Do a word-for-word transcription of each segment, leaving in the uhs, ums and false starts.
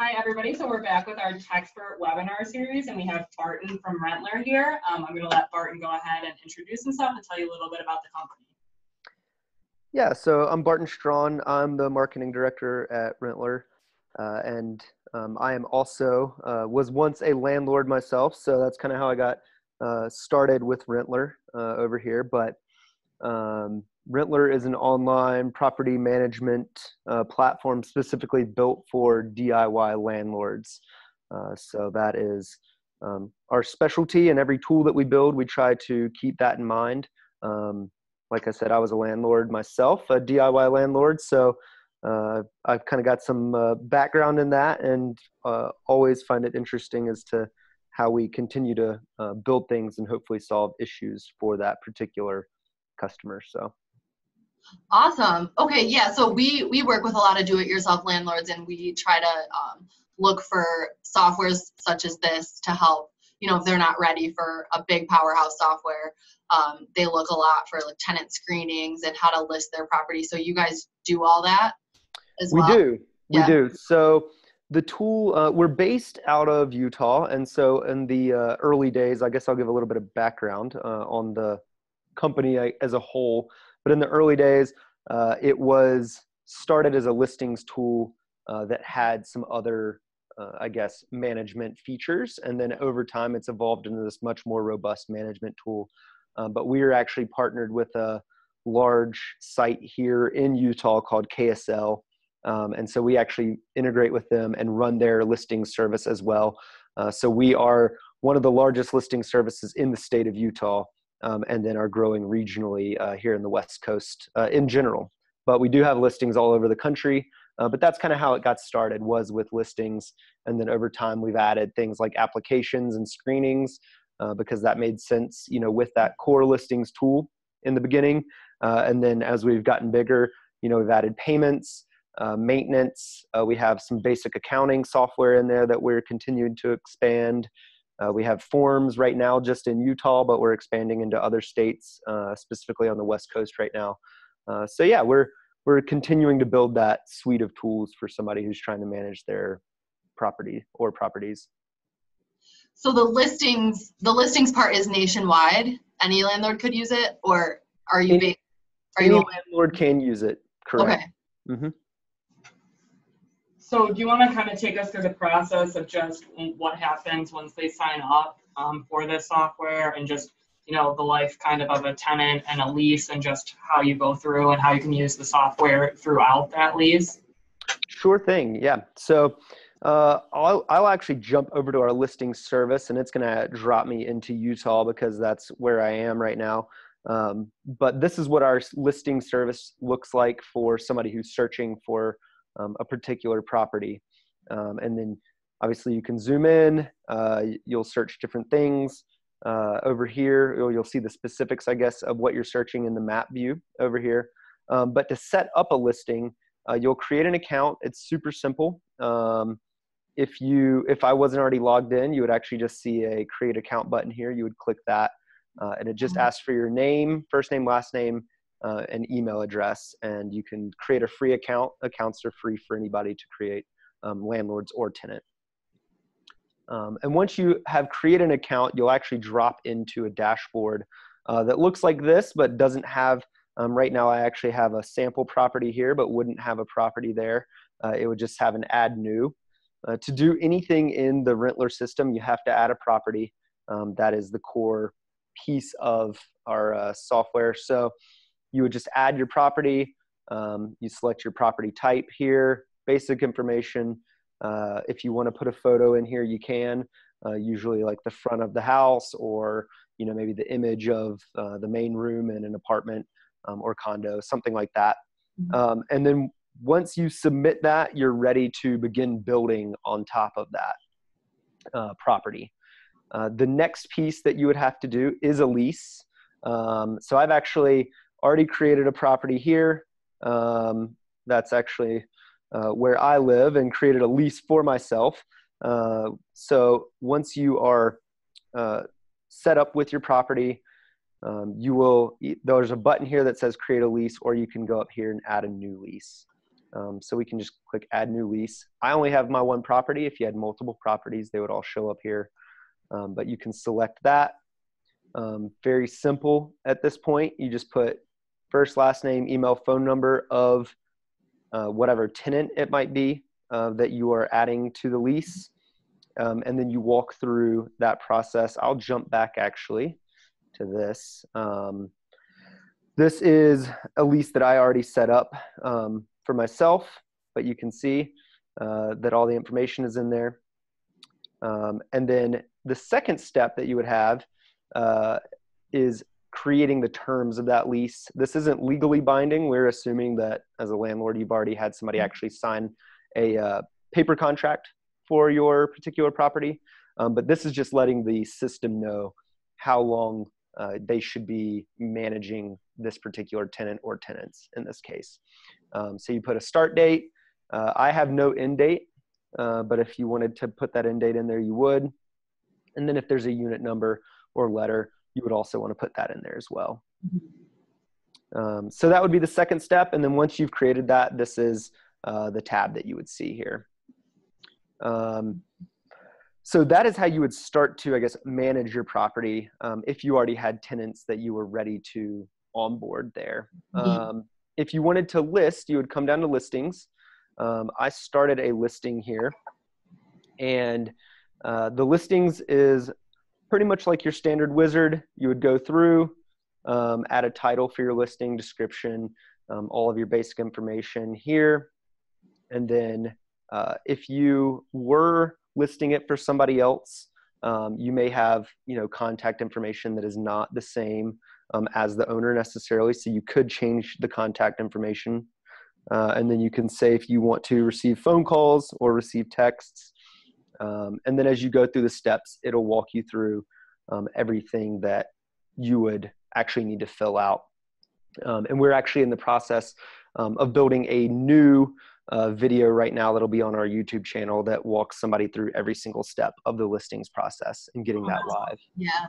Hi, everybody. So we're back with our Techspert webinar series, and we have Barton from Rentler here. Um, I'm going to let Barton go ahead and introduce himself and tell you a little bit about the company. Yeah, so I'm Barton Strawn. I'm the marketing director at Rentler, uh, and um, I am also, uh, was once a landlord myself, so that's kind of how I got uh, started with Rentler uh, over here. But um, Rentler is an online property management uh, platform specifically built for D I Y landlords. Uh, so that is um, our specialty, and every tool that we build, we try to keep that in mind. Um, like I said, I was a landlord myself, a D I Y landlord. So uh, I've kind of got some uh, background in that, and uh, always find it interesting as to how we continue to uh, build things and hopefully solve issues for that particular customer. So. Awesome. Okay, yeah, so we, we work with a lot of do-it-yourself landlords, and we try to um, look for softwares such as this to help, you know, if they're not ready for a big powerhouse software. Um, they look a lot for like tenant screenings and how to list their property. So you guys do all that as well? We do. We yeah. do. So the tool, uh, we're based out of Utah, and so in the uh, early days, I guess I'll give a little bit of background uh, on the company as a whole. But in the early days, uh, it was started as a listings tool uh, that had some other, uh, I guess, management features. And then over time, it's evolved into this much more robust management tool. Um, but we are actually partnered with a large site here in Utah called K S L. Um, and so we actually integrate with them and run their listing service as well. Uh, so we are one of the largest listing services in the state of Utah. Um, and then are growing regionally uh, here in the West Coast uh, in general. But we do have listings all over the country, uh, but that's kind of how it got started, was with listings. And then over time, we've added things like applications and screenings uh, because that made sense, you know, with that core listings tool in the beginning. Uh, and then as we've gotten bigger, you know, we've added payments, uh, maintenance. Uh, we have some basic accounting software in there that we're continuing to expand. Uh, we have forms right now just in Utah, but we're expanding into other states, uh, specifically on the West Coast right now. Uh, so yeah, we're, we're continuing to build that suite of tools for somebody who's trying to manage their property or properties. So the listings, the listings part is nationwide. Any landlord could use it, or are you? Any, are you any landlord can use it, correct. Okay. Mm-hmm. So do you want to kind of take us through the process of just what happens once they sign up um, for this software, and just, you know, the life kind of of a tenant and a lease, and just how you go through and how you can use the software throughout that lease? Sure thing. Yeah. So uh, I'll, I'll actually jump over to our listing service, and it's going to drop me into Utah because that's where I am right now. Um, but this is what our listing service looks like for somebody who's searching for Um, a particular property. Um, and then obviously you can zoom in, uh, you'll search different things uh, over here. You'll, you'll see the specifics, I guess, of what you're searching in the map view over here. Um, but to set up a listing, uh, you'll create an account. It's super simple. Um, if you, if I wasn't already logged in, you would actually just see a create account button here. You would click that uh, and it just asks for your name, first name, last name, Uh, an email address, and you can create a free account. Accounts are free for anybody to create, um, landlords or tenant. Um, and once you have created an account, you'll actually drop into a dashboard uh, that looks like this, but doesn't have, um, right now I actually have a sample property here, but wouldn't have a property there. Uh, it would just have an add new. Uh, to do anything in the Rentler system, you have to add a property. Um, that is the core piece of our uh, software. So you would just add your property, um, you select your property type here, basic information. Uh, if you want to put a photo in here, you can, uh, usually like the front of the house, or, you know, maybe the image of uh, the main room in an apartment um, or condo, something like that. Um, and then once you submit that, you're ready to begin building on top of that uh, property. Uh, the next piece that you would have to do is a lease. Um, so I've actually already created a property here. Um, that's actually uh, where I live, and created a lease for myself. Uh, so once you are uh, set up with your property, um, you will, there's a button here that says create a lease, or you can go up here and add a new lease. Um, so we can just click add new lease. I only have my one property. If you had multiple properties, they would all show up here. Um, but you can select that. Um, very simple at this point. You just put first, last name, email, phone number of uh, whatever tenant it might be uh, that you are adding to the lease. Um, and then you walk through that process. I'll jump back actually to this. Um, this is a lease that I already set up um, for myself, but you can see uh, that all the information is in there. Um, and then the second step that you would have uh, is creating the terms of that lease. This isn't legally binding. We're assuming that as a landlord, you've already had somebody actually sign a uh, paper contract for your particular property. Um, but this is just letting the system know how long uh, they should be managing this particular tenant or tenants in this case. Um, so you put a start date. Uh, I have no end date, uh, but if you wanted to put that end date in there, you would. And then if there's a unit number or letter, you would also want to put that in there as well. Um, so that would be the second step. And then once you've created that, this is uh, the tab that you would see here. Um, so that is how you would start to, I guess, manage your property um, if you already had tenants that you were ready to onboard there. Um, if you wanted to list, you would come down to listings. Um, I started a listing here, and uh, the listings is pretty much like your standard wizard. You would go through, um, add a title for your listing, description, um, all of your basic information here, and then Uh, if you were listing it for somebody else, um, you may have, you know, contact information that is not the same um, as the owner necessarily. So you could change the contact information. Uh, and then you can say if you want to receive phone calls or receive texts. Um, and then as you go through the steps, it'll walk you through um, everything that you would actually need to fill out. Um, and we're actually in the process um, of building a new Uh, video right now that'll be on our YouTube channel that walks somebody through every single step of the listings process and getting that live. Yeah.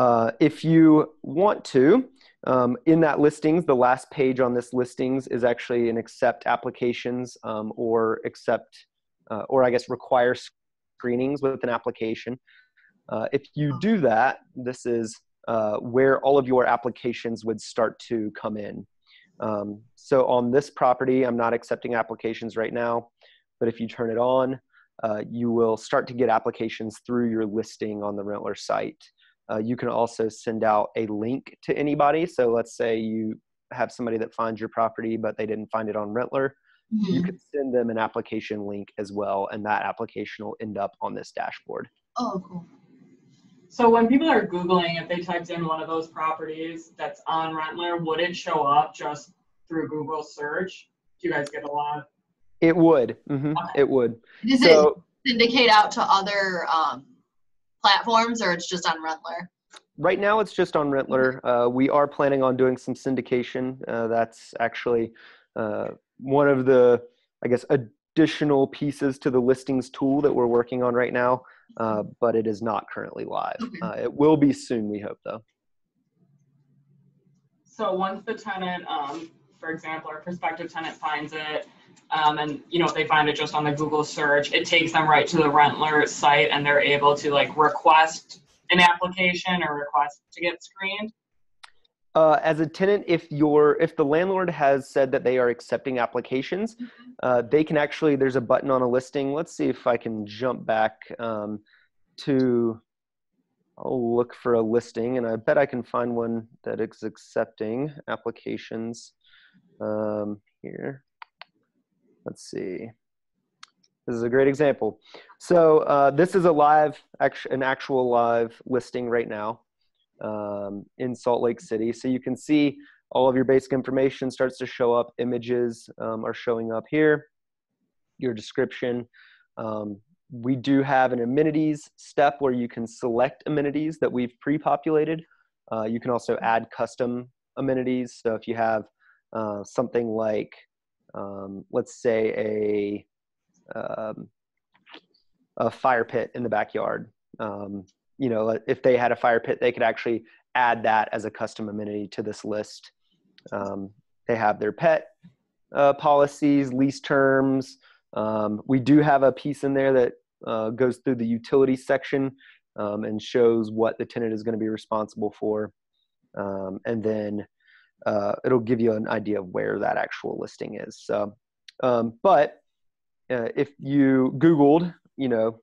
Uh, if you want to, um, in that listings, the last page on this listings is actually an accept applications um, or accept, uh, or I guess require screenings with an application. Uh, if you do that, this is uh, where all of your applications would start to come in. Um, so on this property, I'm not accepting applications right now, but if you turn it on, uh, you will start to get applications through your listing on the Rentler site. Uh, you can also send out a link to anybody. So let's say you have somebody that finds your property, but they didn't find it on Rentler. Mm-hmm. You can send them an application link as well, and that application will end up on this dashboard. Oh, cool. So when people are Googling, if they typed in one of those properties that's on Rentler, would it show up just through Google search? Do you guys get a lot? It would. Mm-hmm. Okay. It would. Does so, it syndicate out to other um, platforms, or it's just on Rentler? Right now it's just on Rentler. Uh, we are planning on doing some syndication. Uh, that's actually uh, one of the, I guess, additional pieces to the listings tool that we're working on right now. Uh, but it is not currently live. Uh, it will be soon, we hope, though. So once the tenant, um, for example, or prospective tenant finds it, um, and you know if they find it just on the Google search, it takes them right to the Rentler site, and they're able to like request an application or request to get screened. Uh, as a tenant, if your if the landlord has said that they are accepting applications, uh, they can actually, there's a button on a listing. Let's see if I can jump back um, to, I'll look for a listing, and I bet I can find one that is accepting applications um, here. Let's see. This is a great example. So uh, this is a live, an actual live listing right now. Um, in Salt Lake City. So you can see all of your basic information starts to show up. Images um, are showing up here, your description. Um, we do have an amenities step where you can select amenities that we've pre-populated. Uh, you can also add custom amenities. So if you have uh, something like, um, let's say a, um, a fire pit in the backyard, um, you know, if they had a fire pit, they could actually add that as a custom amenity to this list. Um, they have their pet. uh, policies, lease terms. Um, we do have a piece in there that uh, goes through the utility section um, and shows what the tenant is going to be responsible for. Um, and then uh, it'll give you an idea of where that actual listing is. So, um, but uh, if you Googled, you know,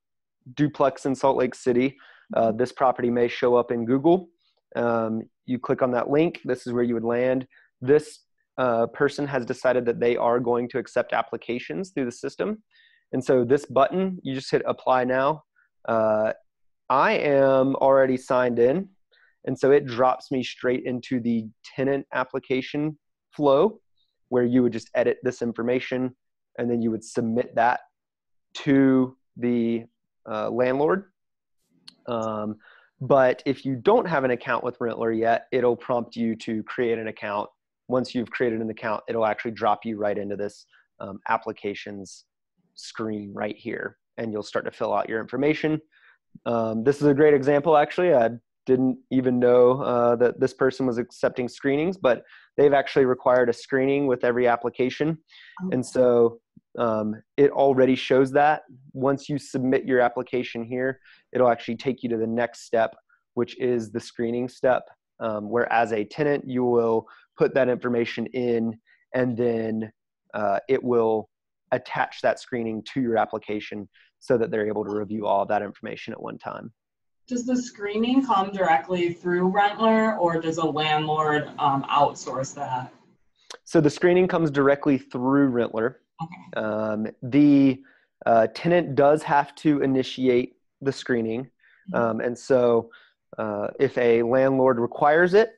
duplex in Salt Lake City, uh, this property may show up in Google. Um, you click on that link. This is where you would land. This uh, person has decided that they are going to accept applications through the system. And so this button, you just hit apply now. Uh, I am already signed in. And so it drops me straight into the tenant application flow where you would just edit this information and then you would submit that to the uh, landlord. Um, but if you don't have an account with Rentler yet, it'll prompt you to create an account. Once you've created an account, it'll actually drop you right into this um, applications screen right here, and you'll start to fill out your information. Um, this is a great example, actually. I didn't even know uh, that this person was accepting screenings, but they've actually required a screening with every application. Okay. And so um, it already shows that. Once you submit your application here, it'll actually take you to the next step, which is the screening step, um, where as a tenant, you will put that information in, and then uh, it will attach that screening to your application so that they're able to review all of that information at one time. Does the screening come directly through Rentler, or does a landlord um, outsource that? So the screening comes directly through Rentler. Okay. Um, the uh, tenant does have to initiate the screening. Um, and so uh, if a landlord requires it,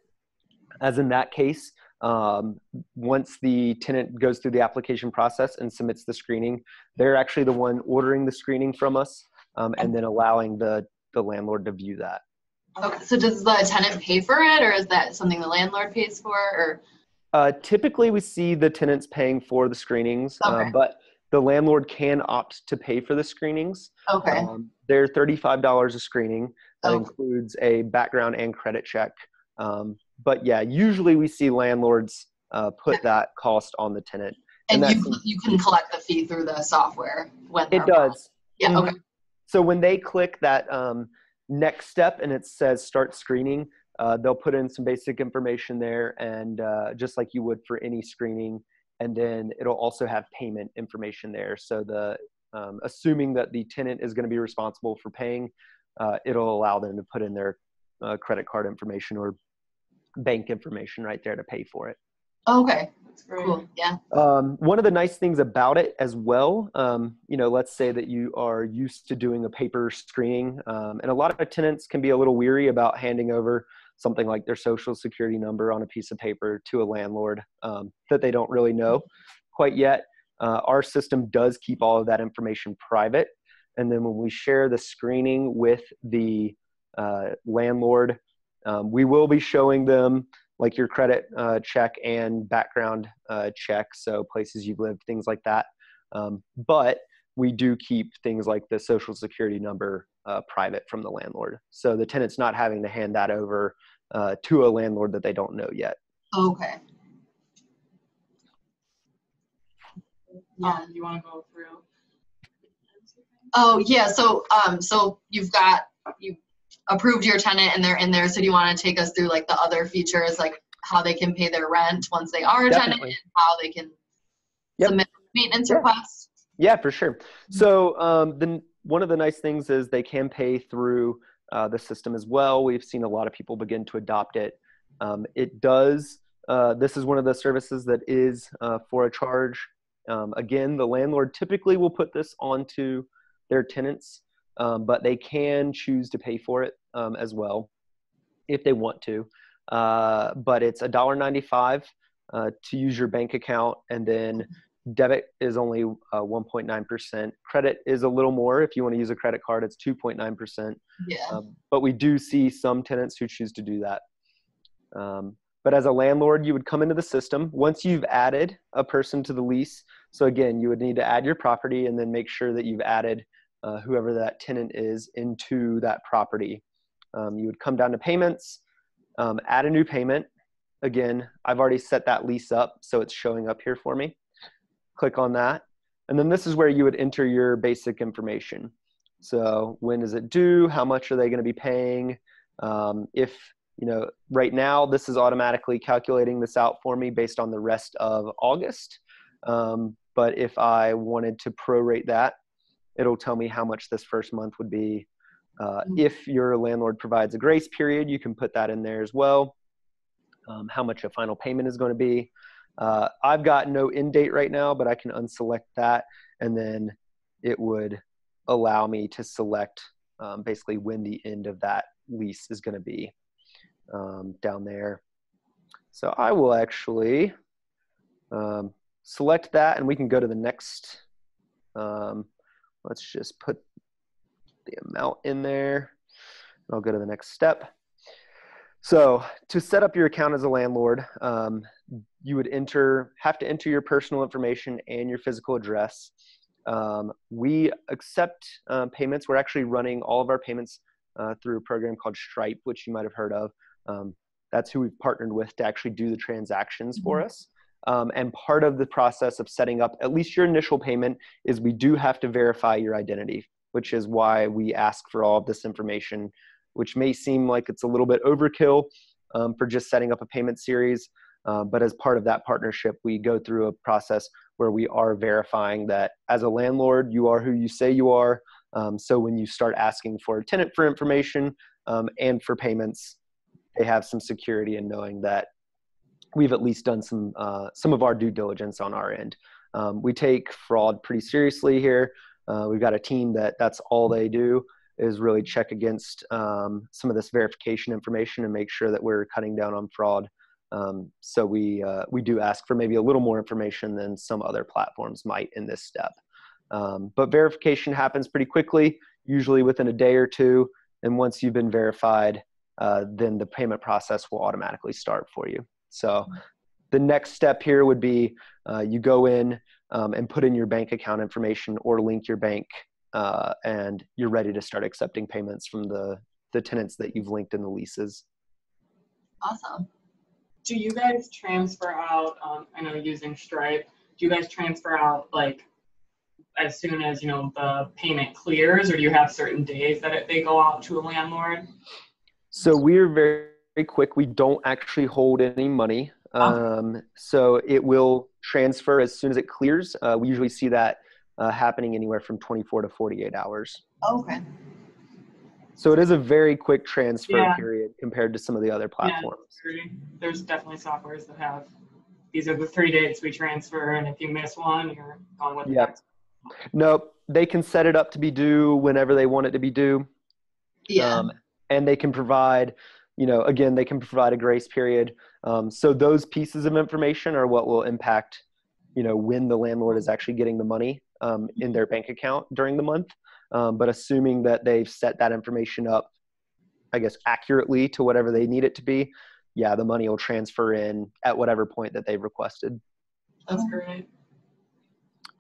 as in that case, um, once the tenant goes through the application process and submits the screening, they're actually the one ordering the screening from us um, and then allowing the the landlord to view that. Okay, so does the tenant pay for it, or is that something the landlord pays for? Or uh, typically we see the tenants paying for the screenings, okay. uh, but the landlord can opt to pay for the screenings. Okay. Um, they're thirty-five dollars a screening. That okay. includes a background and credit check. Um, but yeah, usually we see landlords uh, put okay. that cost on the tenant. And, and you, you can collect the fee through the software. When it does. Yeah, mm-hmm. okay. So when they click that um, next step and it says start screening, uh, they'll put in some basic information there, and uh, just like you would for any screening. And then it'll also have payment information there. So the um, assuming that the tenant is going to be responsible for paying, uh, it'll allow them to put in their uh, credit card information or bank information right there to pay for it. Okay, that's great. Cool. Yeah. Um, one of the nice things about it as well, um, you know, let's say that you are used to doing a paper screening, um, and a lot of tenants can be a little weary about handing over something like their social security number on a piece of paper to a landlord um, that they don't really know quite yet. Uh, our system does keep all of that information private, and then when we share the screening with the uh, landlord, um, we will be showing them like your credit uh, check and background uh, check, so places you've lived, things like that. Um, but we do keep things like the social security number uh, private from the landlord. So the tenant's not having to hand that over uh, to a landlord that they don't know yet. Okay. Yeah, you wanna go through? Oh yeah, so um, so you've got, you approved your tenant and they're in there. So do you want to take us through like the other features, like how they can pay their rent once they are a Definitely. tenant, and how they can yep. submit maintenance yeah. requests? Yeah, for sure. So um, the, one of the nice things is they can pay through uh, the system as well. We've seen a lot of people begin to adopt it. Um, it does, uh, this is one of the services that is uh, for a charge. Um, again, the landlord typically will put this onto their tenants. Um, but they can choose to pay for it um, as well if they want to. Uh, but it's a dollar ninety-five uh, to use your bank account, and then debit is only one point nine percent. Uh, credit is a little more. If you want to use a credit card, it's two point nine percent. Yeah. Um, but we do see some tenants who choose to do that. Um, but as a landlord, you would come into the system. Once you've added a person to the lease, so again, you would need to add your property and then make sure that you've added Uh, whoever that tenant is into that property. Um, you would come down to payments, um, add a new payment. Again, I've already set that lease up, so it's showing up here for me. click on that. And then this is where you would enter your basic information. So when is it due? How much are they going to be paying? Um, if, you know, right now this is automatically calculating this out for me based on the rest of August. Um, but if I wanted to prorate that, it'll tell me how much this first month would be. Uh, if your landlord provides a grace period, you can put that in there as well. Um, how much a final payment is going to be. Uh, I've got no end date right now, but I can unselect that, and then it would allow me to select um, basically when the end of that lease is going to be um, down there. So I will actually um, select that, and we can go to the next. Um, let's just put the amount in there. And I'll go to the next step. So to set up your account as a landlord, um, you would enter, have to enter your personal information and your physical address. Um, we accept uh, payments. We're actually running all of our payments uh, through a program called Stripe, which you might have heard of. Um, that's who we've partnered with to actually do the transactions mm-hmm. for us. Um, and part of the process of setting up at least your initial payment is we do have to verify your identity, which is why we ask for all of this information, which may seem like it's a little bit overkill um, for just setting up a payment series. Uh, but as part of that partnership, we go through a process where we are verifying that as a landlord, you are who you say you are. Um, so when you start asking for a tenant for information um, and for payments, they have some security in knowing that we've at least done some, uh, some of our due diligence on our end. Um, we take fraud pretty seriously here. Uh, we've got a team that that's all they do, is really check against um, some of this verification information and make sure that we're cutting down on fraud. Um, so we, uh, we do ask for maybe a little more information than some other platforms might in this step. Um, but verification happens pretty quickly, usually within a day or two. And once you've been verified, uh, then the payment process will automatically start for you. So the next step here would be uh, you go in um, and put in your bank account information or link your bank uh, and you're ready to start accepting payments from the, the tenants that you've linked in the leases. Awesome. Do you guys transfer out, um, I know using Stripe, do you guys transfer out like as soon as, you know, the payment clears, or do you have certain days that it, they go out to a landlord? So we're very, very quick. We don't actually hold any money. Um, oh. So it will transfer as soon as it clears. Uh, we usually see that uh, happening anywhere from twenty-four to forty-eight hours. Okay. So it is a very quick transfer yeah. period compared to some of the other platforms. Yeah, there's definitely softwares that have, these are the three dates we transfer, and if you miss one, you're on with yep. the next. Nope, they can set it up to be due whenever they want it to be due. Yeah. Um, and they can provide, you know, again, they can provide a grace period. Um, so those pieces of information are what will impact, you know, when the landlord is actually getting the money um, in their bank account during the month. Um, but assuming that they've set that information up, I guess, accurately to whatever they need it to be, yeah, the money will transfer in at whatever point that they've requested. That's great.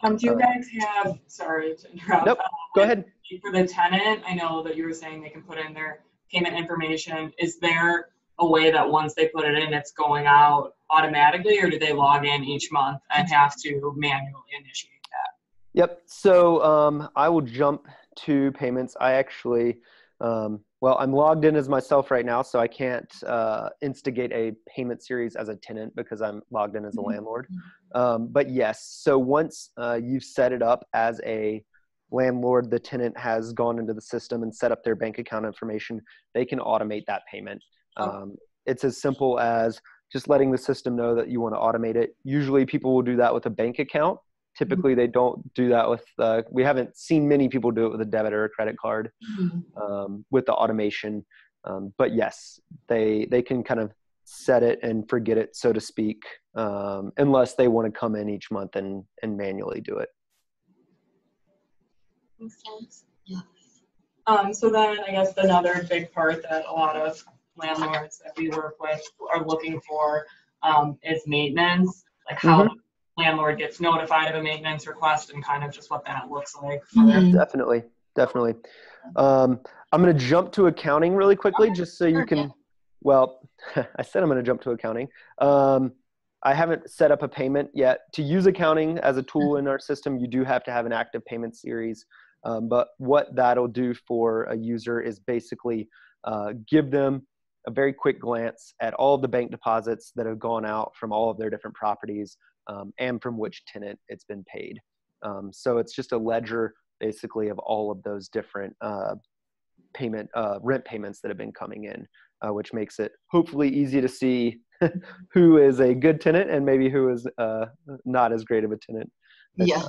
Um, do you uh, guys have, sorry to interrupt. Nope, uh, go ahead. For the tenant, I know that you were saying they can put in their payment information. Is there a way that once they put it in, it's going out automatically, or do they log in each month and have to manually initiate that? Yep. So um, I will jump to payments. I actually, um, well, I'm logged in as myself right now, so I can't uh, instigate a payment series as a tenant because I'm logged in as a landlord. Um, but yes, so once uh, you've set it up as a landlord, the tenant has gone into the system and set up their bank account information, they can automate that payment. Um, it's as simple as just letting the system know that you want to automate it. Usually people will do that with a bank account. Typically, they don't do that with, uh, we haven't seen many people do it with a debit or a credit card um, with the automation. Um, but yes, they they can kind of set it and forget it, so to speak, um, unless they want to come in each month and, and manually do it. Makes sense. Yes. Um, so then I guess another big part that a lot of landlords that we work with are looking for um, is maintenance, like how mm-hmm. landlord gets notified of a maintenance request and kind of just what that looks like. Mm-hmm. Definitely, definitely. Um, I'm going to jump to accounting really quickly, okay. just so you can, well, I said I'm going to jump to accounting. Um, I haven't set up a payment yet. To use accounting as a tool in our system, you do have to have an active payment series. Um, but what that'll do for a user is basically uh, give them a very quick glance at all of the bank deposits that have gone out from all of their different properties um, and from which tenant it's been paid. Um, so it's just a ledger basically of all of those different uh, payment uh, rent payments that have been coming in, uh, which makes it hopefully easy to see who is a good tenant and maybe who is uh, not as great of a tenant. Yeah.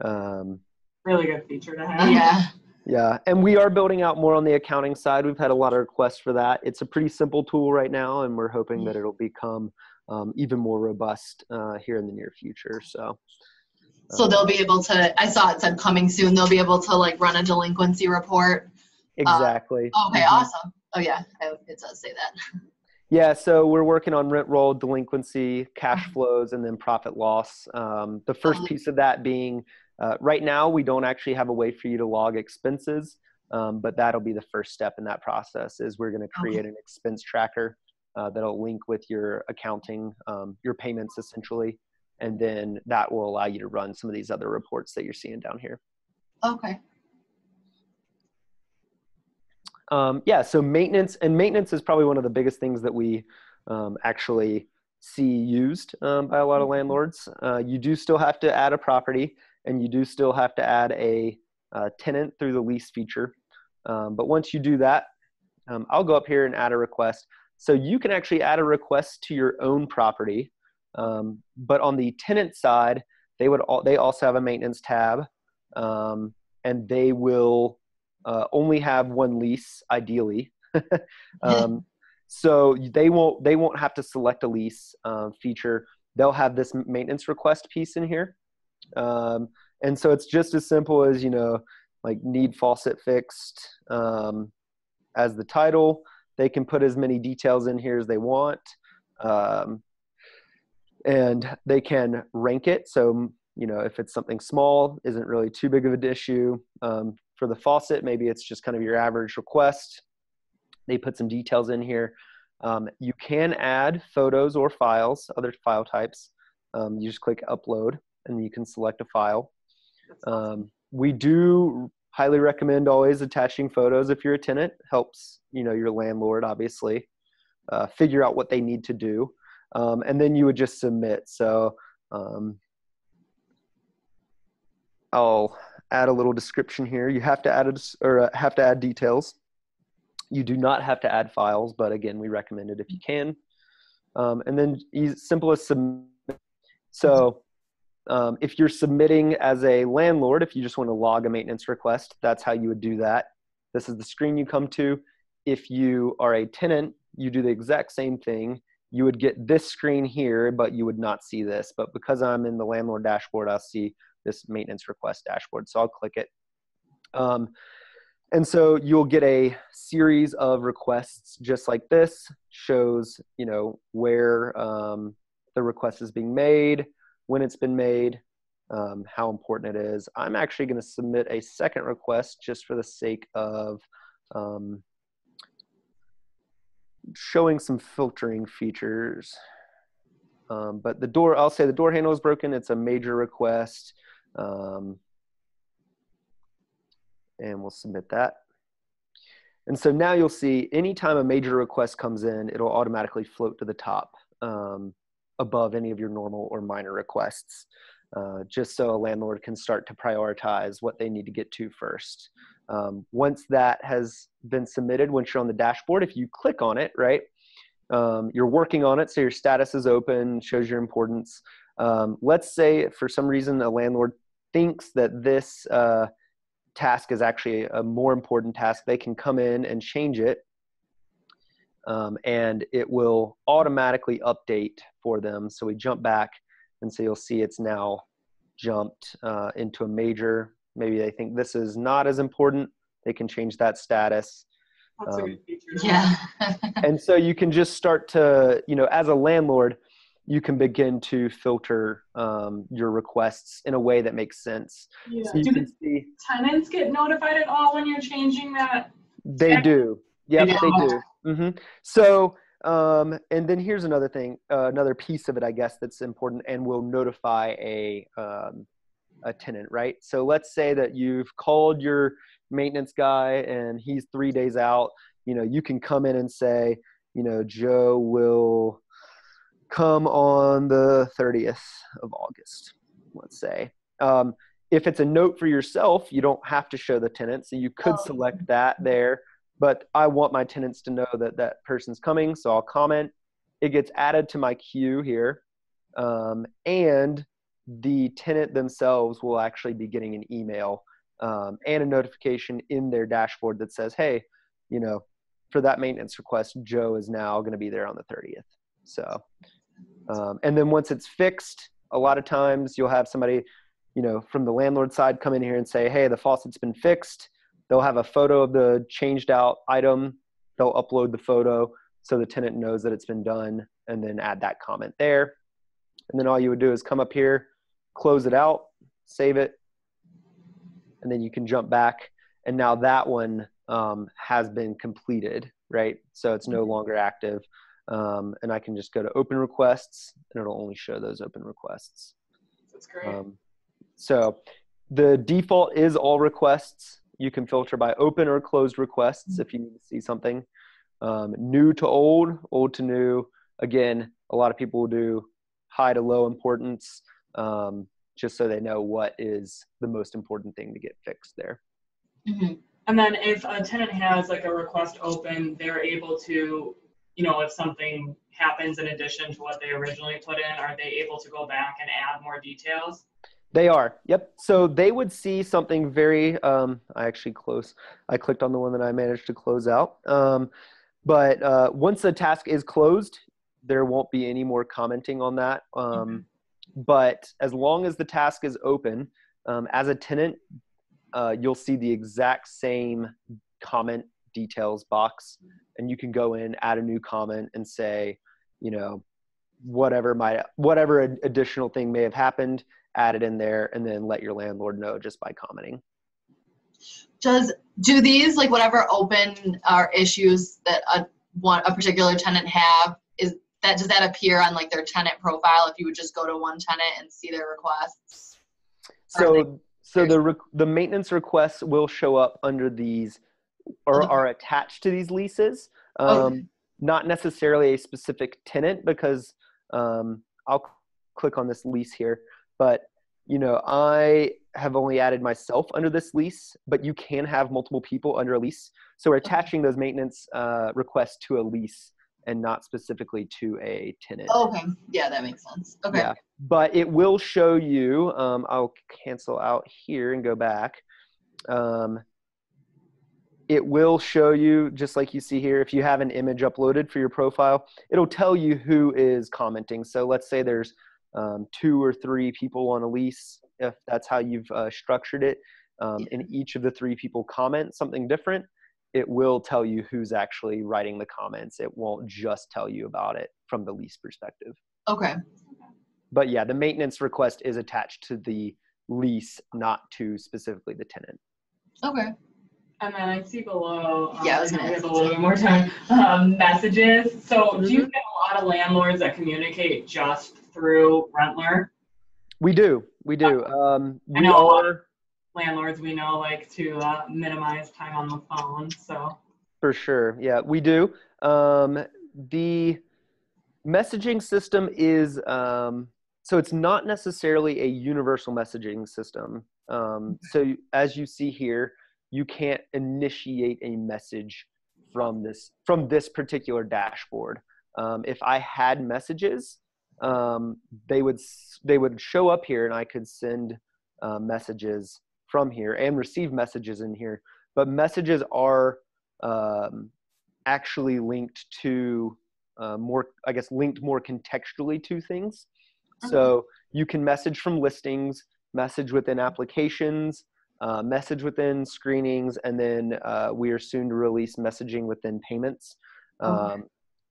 Um, really good feature to have. Yeah. Yeah, and we are building out more on the accounting side. We've had a lot of requests for that. It's a pretty simple tool right now, and we're hoping that it'll become um, even more robust uh, here in the near future. So, uh, so they'll be able to. I saw it said coming soon. They'll be able to like run a delinquency report. Exactly. Uh, okay. Mm-hmm. Awesome. Oh yeah, I, it does say that. Yeah, so we're working on rent roll, delinquency, cash flows, and then profit loss. Um, the first piece of that being. Uh, right now, we don't actually have a way for you to log expenses, um, but that'll be the first step in that process is we're going to create okay. an expense tracker uh, that'll link with your accounting, um, your payments essentially, and then that will allow you to run some of these other reports that you're seeing down here. Okay. Um, yeah, so maintenance, and maintenance is probably one of the biggest things that we um, actually see used um, by a lot of landlords. Uh, you do still have to add a property. And you do still have to add a uh, tenant through the lease feature. Um, but once you do that, um, I'll go up here and add a request. So you can actually add a request to your own property. Um, but on the tenant side, they would all, they also have a maintenance tab. Um, and they will uh, only have one lease, ideally. um, so they won't, they won't have to select a lease uh, feature. They'll have this maintenance request piece in here. Um, and so it's just as simple as, you know, like need faucet fixed, um, as the title. They can put as many details in here as they want. Um, and they can rank it. So, you know, if it's something small, isn't really too big of an issue, um, for the faucet, maybe it's just kind of your average request. They put some details in here. Um, you can add photos or files, other file types. Um, you just click upload. And you can select a file. Um, we do highly recommend always attaching photos if you're a tenant. Helps, you know, your landlord obviously uh, figure out what they need to do, um, and then you would just submit. So um, I'll add a little description here. You have to add a, or uh, have to add details. You do not have to add files, but again, we recommend it if you can. Um, and then easy, simple as submit. So. Um, if you're submitting as a landlord, if you just want to log a maintenance request, that's how you would do that. This is the screen you come to. If you are a tenant, you do the exact same thing. You would get this screen here, but you would not see this. But because I'm in the landlord dashboard, I'll see this maintenance request dashboard. So I'll click it. Um, and so you'll get a series of requests just like this. Shows, you know, where um, the request is being made, when it's been made, um, how important it is. I'm actually going to submit a second request just for the sake of um, showing some filtering features. Um, but the door, I'll say the door handle is broken. It's a major request. Um, and we'll submit that. And so now you'll see anytime a major request comes in, it'll automatically float to the top. Um, above any of your normal or minor requests, uh, just so a landlord can start to prioritize what they need to get to first. Um, once that has been submitted, once you're on the dashboard, if you click on it, right, um, you're working on it, so your status is open, shows your importance. Um, let's say for some reason a landlord thinks that this uh, task is actually a more important task, they can come in and change it. Um, and it will automatically update for them. So we jump back, and so you'll see it's now jumped uh, into a major. Maybe they think this is not as important. They can change that status. That's um, a good feature. Yeah. And so you can just start to, you know, as a landlord, you can begin to filter um, your requests in a way that makes sense. Yeah. So you do can see, tenants get notified at all when you're changing that? They do. Yep, they do. Mm-hmm. So Um, and then here's another thing, uh, another piece of it, I guess, that's important and will notify a, um, a tenant, right? So let's say that you've called your maintenance guy and he's three days out. You know, you can come in and say, you know, Joe will come on the thirtieth of August, let's say. Um, if it's a note for yourself, you don't have to show the tenant. So you could oh. select that there. But I want my tenants to know that that person's coming, so I'll comment. It gets added to my queue here, um, and the tenant themselves will actually be getting an email um, and a notification in their dashboard that says, hey, you know, for that maintenance request, Joe is now going to be there on the thirtieth. So, um, and then once it's fixed, a lot of times you'll have somebody, you know, from the landlord side come in here and say, hey, the faucet's been fixed. They'll have a photo of the changed out item. They'll upload the photo so the tenant knows that it's been done and then add that comment there. And then all you would do is come up here, close it out, save it, and then you can jump back. And now that one um, has been completed, right? So it's no longer active. Um, and I can just go to open requests and it'll only show those open requests. That's great. Um, so the default is all requests. You can filter by open or closed requests if you need to see something. Um, new to old, old to new. Again, a lot of people will do high to low importance um, just so they know what is the most important thing to get fixed there. Mm-hmm. And then if a tenant has like a request open, they're able to, you know, if something happens in addition to what they originally put in, are they able to go back and add more details? They are. Yep. So they would see something very, um, I actually close, I clicked on the one that I managed to close out. Um, but uh, once the task is closed, there won't be any more commenting on that. Um, mm-hmm. But as long as the task is open, um, as a tenant, uh, you'll see the exact same comment details box. And you can go in, add a new comment and say, you know, whatever might, whatever additional thing may have happened, add it in there, and then let your landlord know just by commenting. Does do these like whatever open or issues that a one a particular tenant have, is that does that appear on like their tenant profile if you would just go to one tenant and see their requests? So they, so the re the maintenance requests will show up under these or okay. are attached to these leases, um, okay. not necessarily a specific tenant because um, I'll click on this lease here. But, you know, I have only added myself under this lease, but you can have multiple people under a lease. So we're attaching those maintenance uh, requests to a lease and not specifically to a tenant. Oh, okay. Yeah, that makes sense. Okay. Yeah. But it will show you, um, I'll cancel out here and go back. Um, it will show you, just like you see here, if you have an image uploaded for your profile, it'll tell you who is commenting. So let's say there's Um, two or three people on a lease, if that's how you've uh, structured it, um, and each of the three people comment something different, it will tell you who's actually writing the comments. It won't just tell you about it from the lease perspective. Okay. But yeah, the maintenance request is attached to the lease, not to specifically the tenant. Okay. And then I see below, um, yeah, I was gonna have a little bit more time, um, messages. So mm-hmm. do you get a lot of landlords that communicate just through Rentler? We do, we do. Um, we I know are, a lot of landlords we know like to uh, minimize time on the phone, so. For sure, yeah, we do. Um, the messaging system is, um, so it's not necessarily a universal messaging system. Um, so as you see here, you can't initiate a message from this from this particular dashboard. Um, if I had messages, um, they would they would show up here, and I could send uh, messages from here and receive messages in here. But messages are um, actually linked to uh, more, I guess, linked more contextually to things. So you can message from listings, message within applications. Uh, message within screenings, and then uh, we are soon to release messaging within payments. Um, okay.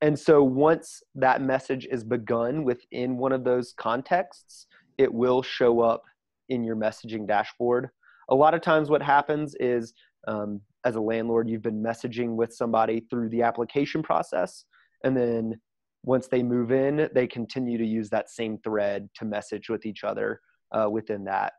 And so once that message is begun within one of those contexts, it will show up in your messaging dashboard. A lot of times what happens is um, as a landlord, you've been messaging with somebody through the application process, And then once they move in, they continue to use that same thread to message with each other uh, within that.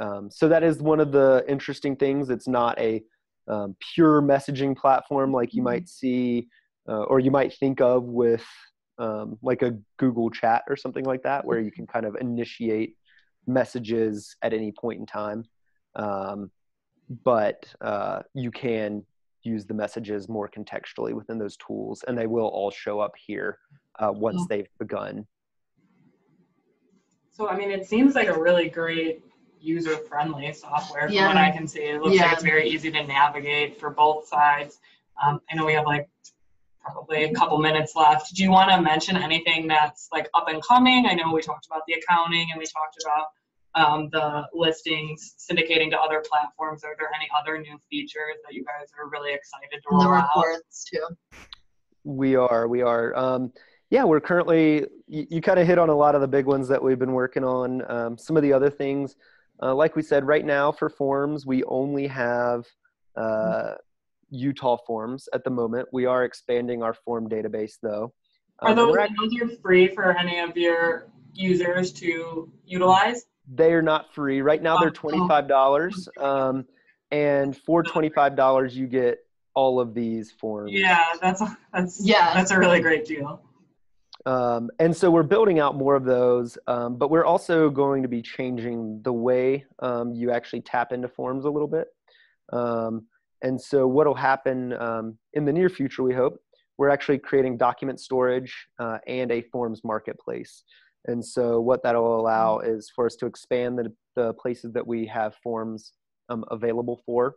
Um, so that is one of the interesting things. It's not a um, pure messaging platform like you might see uh, or you might think of with um, like a Google Chat or something like that, where you can kind of initiate messages at any point in time. Um, but uh, you can use the messages more contextually within those tools, and they will all show up here uh, once yeah. they've begun. So, I mean, it seems like a really great user-friendly software yeah. from what I can see. It looks yeah. like it's very easy to navigate for both sides. Um, I know we have like probably a couple minutes left. Do you want to mention anything that's like up and coming? I know we talked about the accounting and we talked about Um, the listings syndicating to other platforms. Are there any other new features that you guys are really excited to roll out? The reports too. We are, we are. Um, yeah, we're currently, you, you kind of hit on a lot of the big ones that we've been working on. Um, some of the other things, uh, like we said, right now for forms, we only have uh, Utah forms at the moment. We are expanding our form database though. Um, are those, those are free for any of your users to utilize? They are not free. Right now they're twenty-five dollars. Um, and for twenty-five dollars, you get all of these forms. Yeah, that's a, that's, yeah. that's a really great deal. Um, and so we're building out more of those, um, but we're also going to be changing the way um, you actually tap into forms a little bit. Um, and so what will happen um, in the near future, we hope, we're actually creating document storage uh, and a forms marketplace. And so what that'll allow is for us to expand the, the places that we have forms um, available for,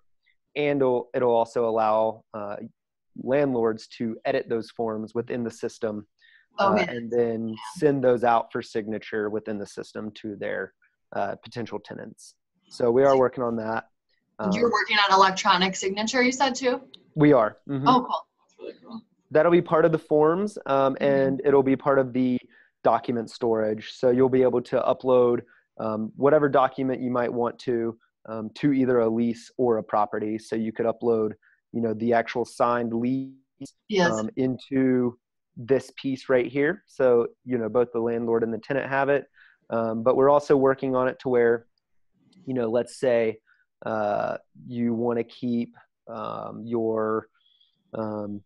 and it'll, it'll also allow uh, landlords to edit those forms within the system uh, oh, yeah. and then send those out for signature within the system to their uh, potential tenants. So we are working on that. Um, You're working on electronic signature, you said too? We are. Mm-hmm. Oh, cool. That's really cool. That'll be part of the forms um, and mm-hmm. it'll be part of the document storage. So you'll be able to upload um, whatever document you might want to, um, to either a lease or a property. So you could upload, you know, the actual signed lease yes. um, into this piece right here. So, you know, both the landlord and the tenant have it. Um, but we're also working on it to where, you know, let's say uh, you want to keep um, your, um,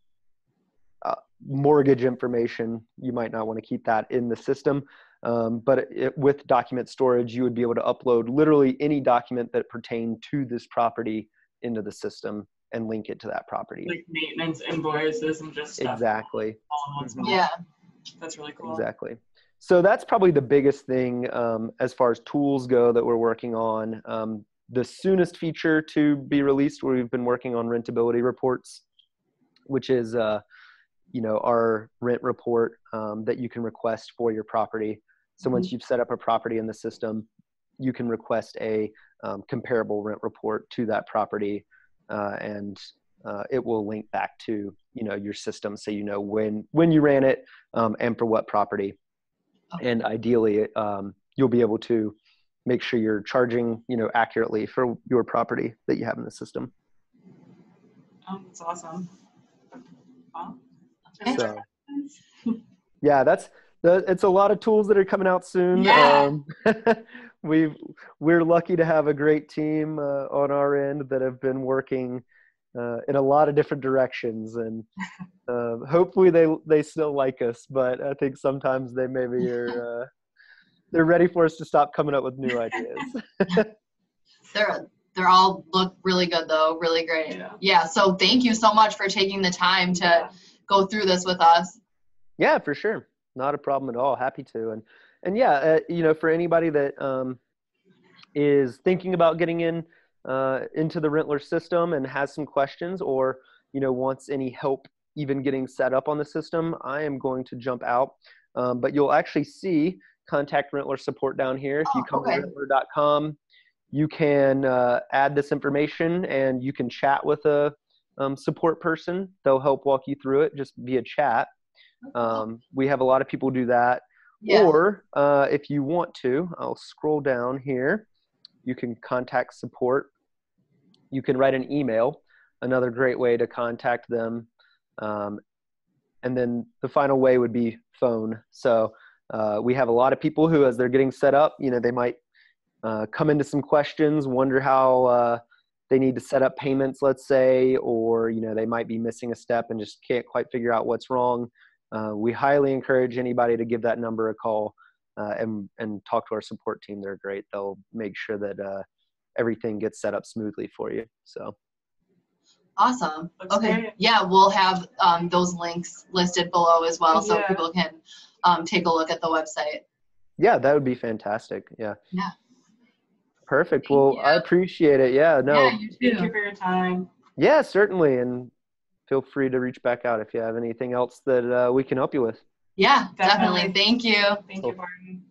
Uh, mortgage information. You might not want to keep that in the system, um, but it, it, with document storage, you would be able to upload literally any document that pertained to this property into the system and link it to that property. Like maintenance invoices and just stuff. Exactly. Yeah. That's really cool. Exactly. So that's probably the biggest thing um, as far as tools go that we're working on. Um, the soonest feature to be released, where we've been working on rentability reports, which is uh, you know, our rent report um, that you can request for your property. So once you've set up a property in the system, you can request a um, comparable rent report to that property, uh, and uh, it will link back to, you know, your system, so you know when when you ran it um, and for what property. Okay. And ideally, um, you'll be able to make sure you're charging, you know, accurately for your property that you have in the system. Oh, that's awesome. Wow. So, yeah, that's the, it's a lot of tools that are coming out soon. Yeah. Um, we've, we're lucky to have a great team uh, on our end that have been working uh, in a lot of different directions, and uh, hopefully they, they still like us, but I think sometimes they maybe are, uh, they're ready for us to stop coming up with new ideas. they're, they're all look really good though. Really great. Yeah. yeah. So thank you so much for taking the time to, yeah. go through this with us. Yeah, for sure. Not a problem at all. Happy to. And, and yeah, uh, you know, for anybody that um, is thinking about getting in uh, into the Rentler system and has some questions, or, you know, wants any help even getting set up on the system, I am going to jump out. Um, but you'll actually see contact Rentler support down here. If oh, you come okay. to rentler dot com, you can uh, add this information and you can chat with a Um, support person. They'll help walk you through it just via chat. Um, we have a lot of people do that. Yeah. Or uh, if you want to, I'll scroll down here. You can contact support. You can write an email, another great way to contact them. Um, And then the final way would be phone. So uh, we have a lot of people who, as they're getting set up, you know, they might uh, come into some questions, wonder how uh, they need to set up payments, let's say, or, you know, they might be missing a step and just can't quite figure out what's wrong. Uh, we highly encourage anybody to give that number a call uh, and, and talk to our support team. They're great. They'll make sure that uh, everything gets set up smoothly for you. So. Awesome. Okay. Yeah, we'll have um, those links listed below as well, so yeah. people can um, take a look at the website. Yeah, that would be fantastic. Yeah. Yeah. Perfect. Thank well, you. I appreciate it. Yeah. No. Yeah, you too. Thank you for your time. Yeah, certainly. And feel free to reach back out if you have anything else that uh, we can help you with. Yeah, definitely. definitely. Thank you. Thank cool. you, Barton.